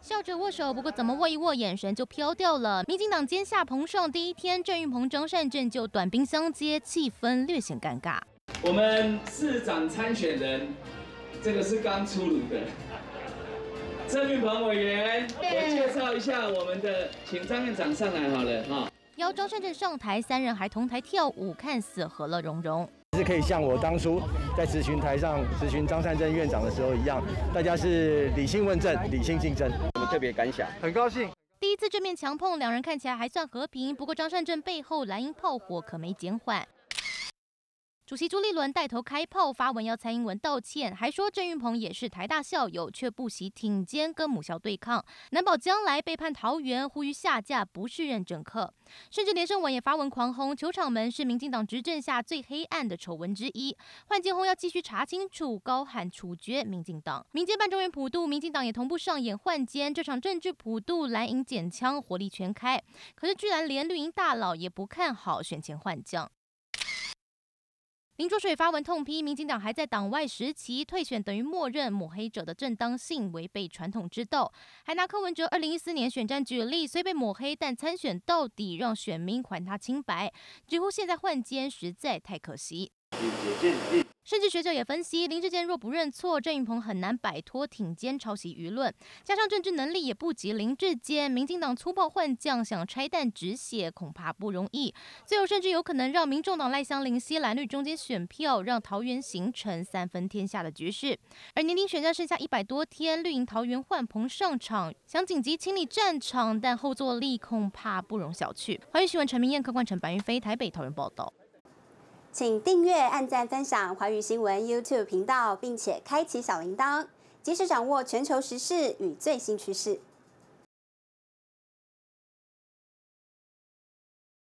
笑着握手，不过怎么握一握，眼神就飘掉了。民进党菅下彭上第一天，郑运鹏、张善政就短兵相接，气氛略显尴尬。我们市长参选人，这个是刚出炉的。 郑运鹏委员，我介绍一下我们的，请张院长上来好了哈。邀张善政上台，三人还同台跳舞，看似和乐融融。是可以像我当初在质询台上质询张善政院长的时候一样，大家是理性问政，理性竞争。我们特别感想，很高兴。第一次正面强碰，两人看起来还算和平。不过张善政背后蓝营炮火可没减缓。 主席朱立伦带头开炮，发文要蔡英文道歉，还说郑运鹏也是台大校友，却不惜挺肩跟母校对抗，难保将来背叛桃园，呼吁下架不适任政客。甚至连胜文也发文狂轰，球场门是民进党执政下最黑暗的丑闻之一，换届后要继续查清楚，高喊处决民进党。民间办中原普渡，民进党也同步上演换监，这场政治普渡蓝营捡枪，火力全开，可是居然连绿营大佬也不看好选前换将。 林卓水发文痛批民进党还在党外时期退选等于默认抹黑者的正当性，违背传统之斗，还拿柯文哲2014年选战举例，虽被抹黑但参选到底，让选民还他清白，直呼现在换监实在太可惜。甚至学者也分析，林志坚若不认错，郑运鹏很难摆脱挺肩抄袭舆论，加上政治能力也不及林志坚，民进党粗暴换将想拆弹止血恐怕不容易，最后甚至有可能让民众党赖香伶吸蓝绿中间选票，让桃园形成三分天下的局势。而年底选战剩下100多天，绿营桃园换彭上场，想紧急清理战场，但后坐力恐怕不容小觑。华语新闻陈明燕、柯冠成、白云飞台北桃园报道。 请订阅、按赞、分享华语新闻 YouTube 频道，并且开启小铃铛，及时掌握全球时事与最新趋势。